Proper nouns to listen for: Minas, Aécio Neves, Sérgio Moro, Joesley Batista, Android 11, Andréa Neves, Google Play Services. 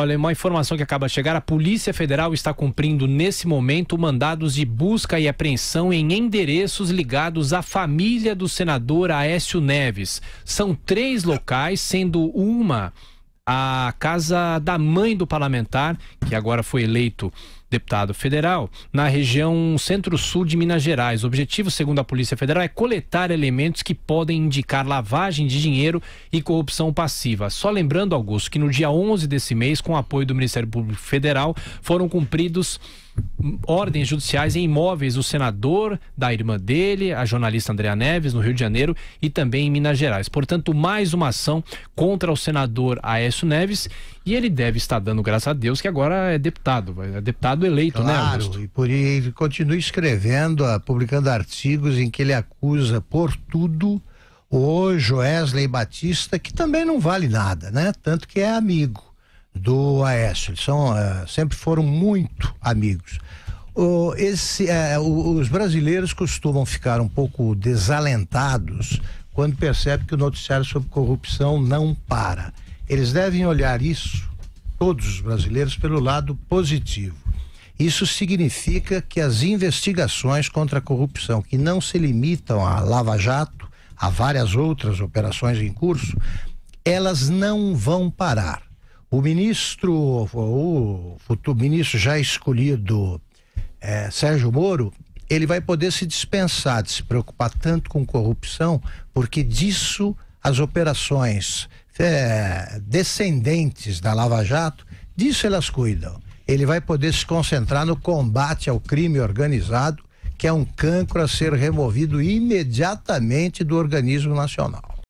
Olha, uma informação que acaba de chegar, a Polícia Federal está cumprindo nesse momento mandados de busca e apreensão em endereços ligados à família do senador Aécio Neves. São 3 locais, sendo uma a casa da mãe do parlamentar, que agora foi eleito deputado federal, na região centro-sul de Minas Gerais. O objetivo, segundo a Polícia Federal, é coletar elementos que podem indicar lavagem de dinheiro e corrupção passiva. Só lembrando, Augusto, que no dia 11 desse mês, com o apoio do Ministério Público Federal, foram cumpridos ordens judiciais em imóveis do senador, da irmã dele, a jornalista Andréa Neves, no Rio de Janeiro, e também em Minas Gerais. Portanto, mais uma ação contra o senador Aécio Neves, e ele deve estar dando graças a Deus que agora é deputado eleito, claro, né, Augusto? E por ele continua escrevendo, publicando artigos em que ele acusa por tudo o Joesley Batista, que também não vale nada, né? Tanto que é amigo do Aécio, eles são, sempre foram muito amigos. Os brasileiros costumam ficar um pouco desalentados quando percebem que o noticiário sobre corrupção não para. Eles devem olhar isso, todos os brasileiros, pelo lado positivo. Isso significa que as investigações contra a corrupção, que não se limitam a Lava Jato, a várias outras operações em curso, elas não vão parar. O futuro ministro já escolhido, Sérgio Moro, ele vai poder se dispensar de se preocupar tanto com corrupção, porque disso as operações descendentes da Lava Jato, disso elas cuidam. Ele vai poder se concentrar no combate ao crime organizado, que é um cancro a ser removido imediatamente do organismo nacional.